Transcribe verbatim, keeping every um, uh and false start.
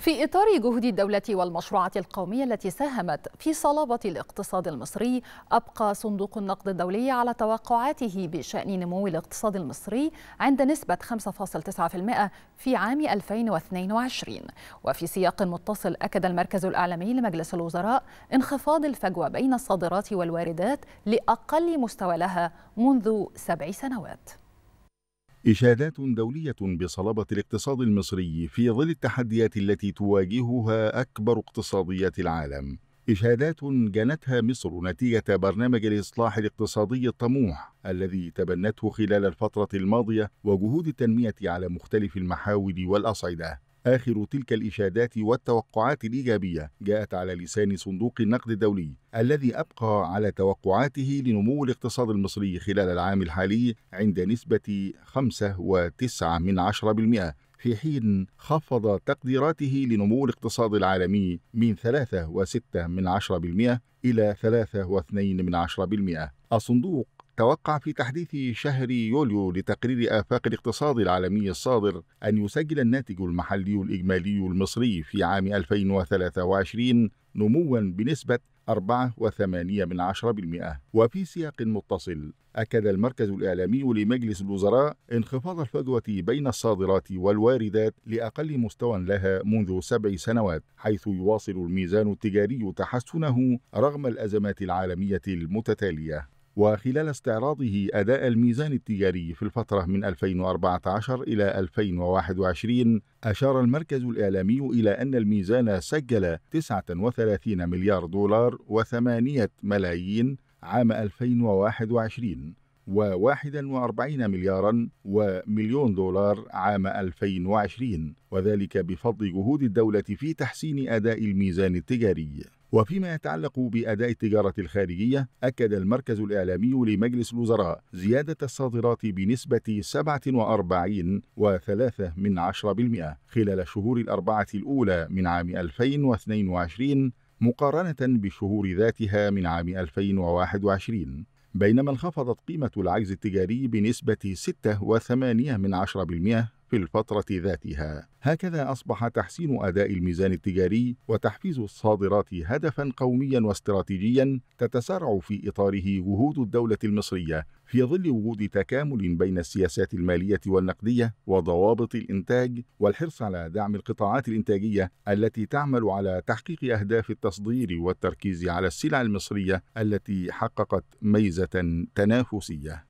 في إطار جهود الدولة والمشروعات القومية التي ساهمت في صلابة الاقتصاد المصري، أبقى صندوق النقد الدولي على توقعاته بشأن نمو الاقتصاد المصري عند نسبة خمسة فاصلة تسعة بالمئة في عام ألفين واثنين وعشرين. وفي سياق متصل أكد المركز الإعلامي لمجلس الوزراء انخفاض الفجوة بين الصادرات والواردات لأقل مستوى لها منذ سبع سنوات. إشادات دولية بصلابة الاقتصاد المصري في ظل التحديات التي تواجهها أكبر اقتصاديات العالم. إشادات جنتها مصر نتيجة برنامج الإصلاح الاقتصادي الطموح الذي تبنته خلال الفترة الماضية وجهود التنمية على مختلف المحاور والأصعدة. آخر تلك الإشادات والتوقعات الإيجابية جاءت على لسان صندوق النقد الدولي الذي أبقى على توقعاته لنمو الاقتصاد المصري خلال العام الحالي عند نسبة خمسة فاصلة تسعة بالمئة في حين خفض تقديراته لنمو الاقتصاد العالمي من ثلاثة فاصلة ستة بالمئة إلى ثلاثة فاصلة اثنين بالمئة. الصندوق توقع في تحديث شهر يوليو لتقرير آفاق الاقتصاد العالمي الصادر أن يسجل الناتج المحلي الإجمالي المصري في عام ألفين وثلاثة وعشرين نمواً بنسبة أربعة فاصلة ثمانية بالمئة. وفي سياق متصل أكد المركز الإعلامي لمجلس الوزراء انخفاض الفجوة بين الصادرات والواردات لأقل مستوى لها منذ سبع سنوات، حيث يواصل الميزان التجاري تحسنه رغم الأزمات العالمية المتتالية. وخلال استعراضه أداء الميزان التجاري في الفترة من ألفين وأربعة عشر إلى ألفين وواحد وعشرين، أشار المركز الإعلامي إلى أن الميزان سجل تسعة وثلاثين مليار دولار وثمانية ملايين عام ألفين وواحد وعشرين وواحد وأربعين ملياراً ومليون دولار عام ألفين وعشرين، وذلك بفضل جهود الدولة في تحسين أداء الميزان التجاري. وفيما يتعلق بأداء التجارة الخارجية، أكد المركز الإعلامي لمجلس الوزراء زيادة الصادرات بنسبة سبعة وأربعين فاصلة ثلاثة بالمئة خلال الشهور الأربعة الأولى من عام ألفين واثنين وعشرين مقارنة بالشهور ذاتها من عام ألفين وواحد وعشرين، بينما انخفضت قيمة العجز التجاري بنسبة ستة فاصلة ثمانية بالمئة في الفترة ذاتها. هكذا أصبح تحسين أداء الميزان التجاري وتحفيز الصادرات هدفاً قومياً واستراتيجياً تتسارع في إطاره جهود الدولة المصرية في ظل وجود تكامل بين السياسات المالية والنقدية وضوابط الإنتاج، والحرص على دعم القطاعات الإنتاجية التي تعمل على تحقيق أهداف التصدير والتركيز على السلع المصرية التي حققت ميزة تنافسية.